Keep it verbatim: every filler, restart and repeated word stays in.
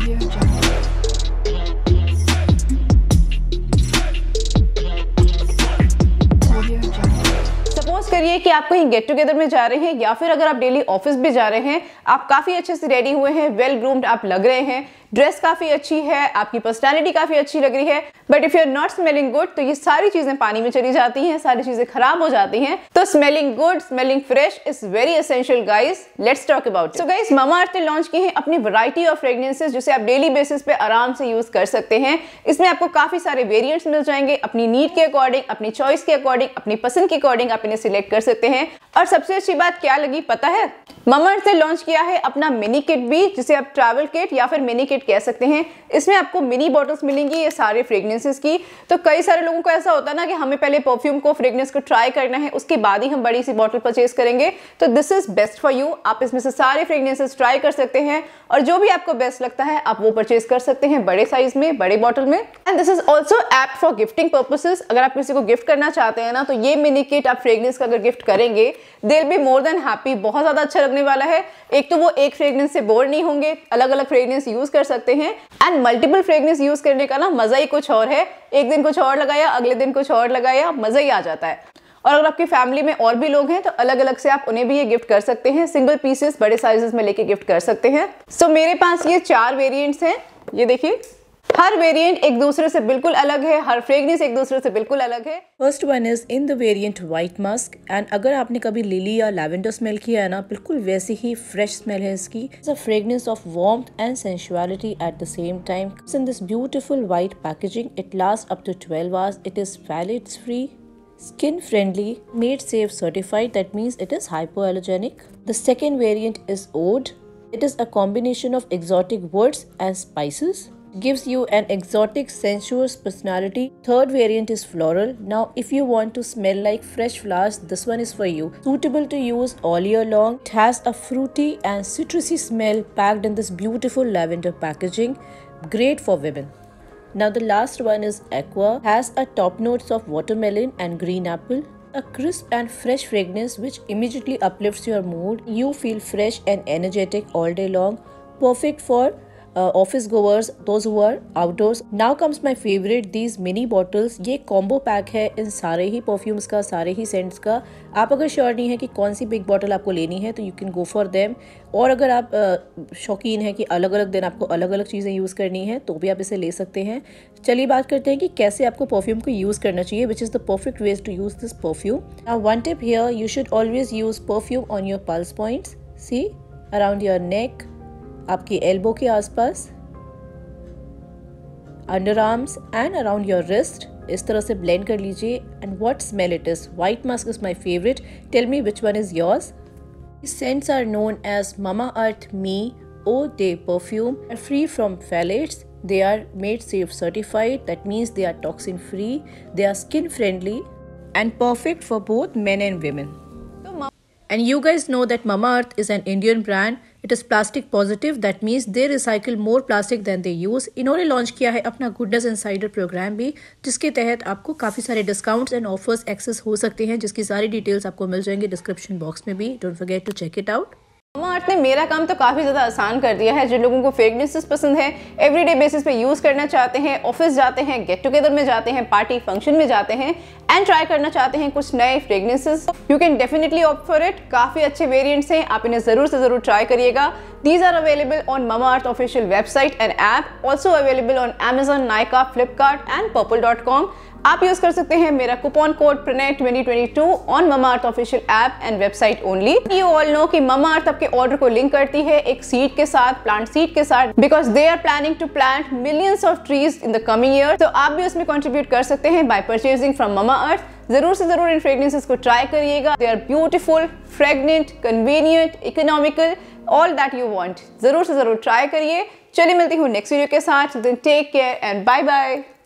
Audio Jungle. करिए कि आप कहीं गेट टुगेदर में जा रहे हैं या फिर अगर आप डेली ऑफिस भी जा रहे हैं, आप काफ़ी अच्छे से रेडी हुए हैं, वेल ग्रूम्ड आप लग रहे हैं, ड्रेस काफ़ी अच्छी है, आपकी पर्सनैलिटी काफ़ी अच्छी लग रही है, but if you are not smelling good तो ये सारी चीज़ें पानी में चली जाती हैं, सारी चीज़ें खराब हो जाती हैं। तो smelling good, smelling fresh is very essential guys. Let's talk about. So guys, Mamaearth ने लॉन्च की है अपनी वैरायटी ऑफ फ्रेगनेंसेज जिसे आप डेली बेसिस पे आराम से यूज़ कर सकते हैं। इसमें आपको काफ़ी सारे वेरियंट्स मिल जाएंगे, अपनी नीड के अकॉर्डिंग, अपनी चॉइस के अकॉर्डिंग, अपनी पसंद के अकॉर्डिंग आप इन्हें सिलेक्ट कर सकते हैं। और सबसे अच्छी बात क्या लगी पता है, मामा अर्थ ने लॉन्च किया है अपना मिनी किट भी, जिसे आप ट्रैवल किट या फिर मिनी किट कह सकते हैं। इसमें आपको मिनी बॉटल्स मिलेंगी ये सारे फ्रेग्रेंसेस की। तो कई सारे लोगों को ऐसा होता है ना कि हमें पहले परफ्यूम को, फ्रेग्रेंस को ट्राई करना है, उसके बाद ही हम बड़ी सी बॉटल परचेज करेंगे। तो this is best for you. आप इसमें से सारे फ्रेग्रेंसेस ट्राई कर सकते हैं और जो भी आपको बेस्ट लगता है आप वो परचेज कर सकते हैं, बड़े साइज में, बड़े बॉटल में। And this is also apt for gifting purposes. अगर आप किसी को गिफ्ट करना चाहते हैं ना, तो ये मिनी किट आप फ्रेग्रेंस का अगर गिफ्ट करेंगे, they will be more than happy. बहुत ज्यादा अच्छा लगने वाला है। एक तो वो एक फ्रेग्रेंस से बोर नहीं होंगे, अलग अलग फ्रेग्रेंस यूज कर सकते हैं। एंड मल्टीपल फ्रेगनेंस यूज करने का ना मजा ही कुछ और है। एक दिन कुछ और लगाया, अगले दिन कुछ और लगाया, मजा ही आ जाता है। और अगर आपकी फैमिली में और भी लोग हैं तो अलग अलग से आप उन्हें भी ये गिफ्ट कर सकते हैं, सिंगल पीसेस बड़े साइजेस में लेके गिफ्ट कर सकते हैं। सो so, मेरे पास ये चार वेरिएंट्स हैं, ये देखिए। हर वेरिएंट एक दूसरे से बिल्कुल अलग है, हर फ्रेगनेंस एक दूसरे से बिल्कुल अलग है। First one is in the variant white musk. And अगर आपने कभी लिली या लैवेंडर स्मेल किया है ना, बिल्कुल वैसी ही फ्रेश स्मेल है इसकी। It's a fragrance of warmth and sensuality at the same time. It's in this beautiful white packaging. It last up to twelve hours. It is phthalates free, skin friendly, made safe certified, that means it is hypoallergenic. The second variant is Ode. It is a combination of exotic woods and spices, gives you an exotic sensuous personality. Third variant is Floral. Now if you want to smell like fresh flowers, this one is for you, suitable to use all year long. It has a fruity and citrusy smell packed in this beautiful lavender packaging, great for women. Now the last one is Aqua. Has a top notes of watermelon and green apple. A crisp and fresh fragrance which immediately uplifts your mood. You feel fresh and energetic all day long. Perfect for uh, office goers, those who are outdoors. Now comes my favorite, these mini bottles. ये combo pack है इन सारे ही perfumes का, सारे ही scents का। आप अगर sure नहीं है कि कौन सी big bottle आपको लेनी है तो you can go for them। और अगर आप शौकीन हैं कि अलग अलग दिन आपको अलग अलग चीज़ें यूज़ करनी है तो भी आप इसे ले सकते हैं। चलिए बात करते हैं कि कैसे आपको परफ्यूम को यूज़ करना चाहिए, which is the perfect ways to use this perfume. One tip here, you should always use perfume on your pulse points, see around your neck, आपकी एल्बो के आसपास, under arms and around your wrist. इस तरह से blend कर लीजिए। And what smell it is, white musk is my favourite. Tell me which one is yours. These scents are known as Mama Earth Me Eau de Perfume. They are free from phthalates. They are made safe certified. That means they are toxin free. They are skin friendly and perfect for both men and women. And you guys know that Mama Earth is an Indian brand. It is plastic positive. That means they recycle more plastic than they use. इन्होंने launch किया है अपना Goodness Insider programme भी, जिसके तहत आपको काफ़ी सारे डिस्काउंट्स एंड ऑफर्स एक्सेस हो सकते हैं, जिसकी सारी डिटेल्स आपको मिल जाएंगी डिस्क्रिप्शन बॉक्स में भी। Don't forget to check it out. Mamaearth ने मेरा काम तो काफ़ी ज़्यादा आसान कर दिया है। जो लोगों को फ्रेगनेंसेस पसंद है, एवरीडे बेसिस पे यूज़ करना चाहते हैं, ऑफिस जाते हैं, गेट टुगेदर में जाते हैं, पार्टी फंक्शन में जाते हैं एंड ट्राई करना चाहते हैं कुछ नए fragrances, you can definitely opt for it. काफ़ी अच्छे वेरिएंट्स हैं, आप इन्हें ज़रूर से ज़रूर ट्राई करिएगा। These are available on Mamaearth official website and app, also available on Amazon, Nykaa, Flipkart and Purplle dot com. आप यूज कर सकते हैं मेरा coupon code Pranay twenty twenty two on Mamaearth official app and website only. You all know कि मामा अर्थ आपके order को link करती है एक सीड के साथ, प्लांट सीड के साथ, because they are planning to plant millions of trees in the coming year. तो आप भी उसमें कंट्रीब्यूट कर सकते हैं by purchasing from Mamaearth. जरूर से जरूर इन फ्रेगनेंसेस को ट्राई करिएगा। They are beautiful, fragrant, convenient, economical, all that you want. जरूर से जरूर ट्राई करिए। चलिए मिलती हूँ नेक्स्ट वीडियो के साथ। Then take care and bye bye.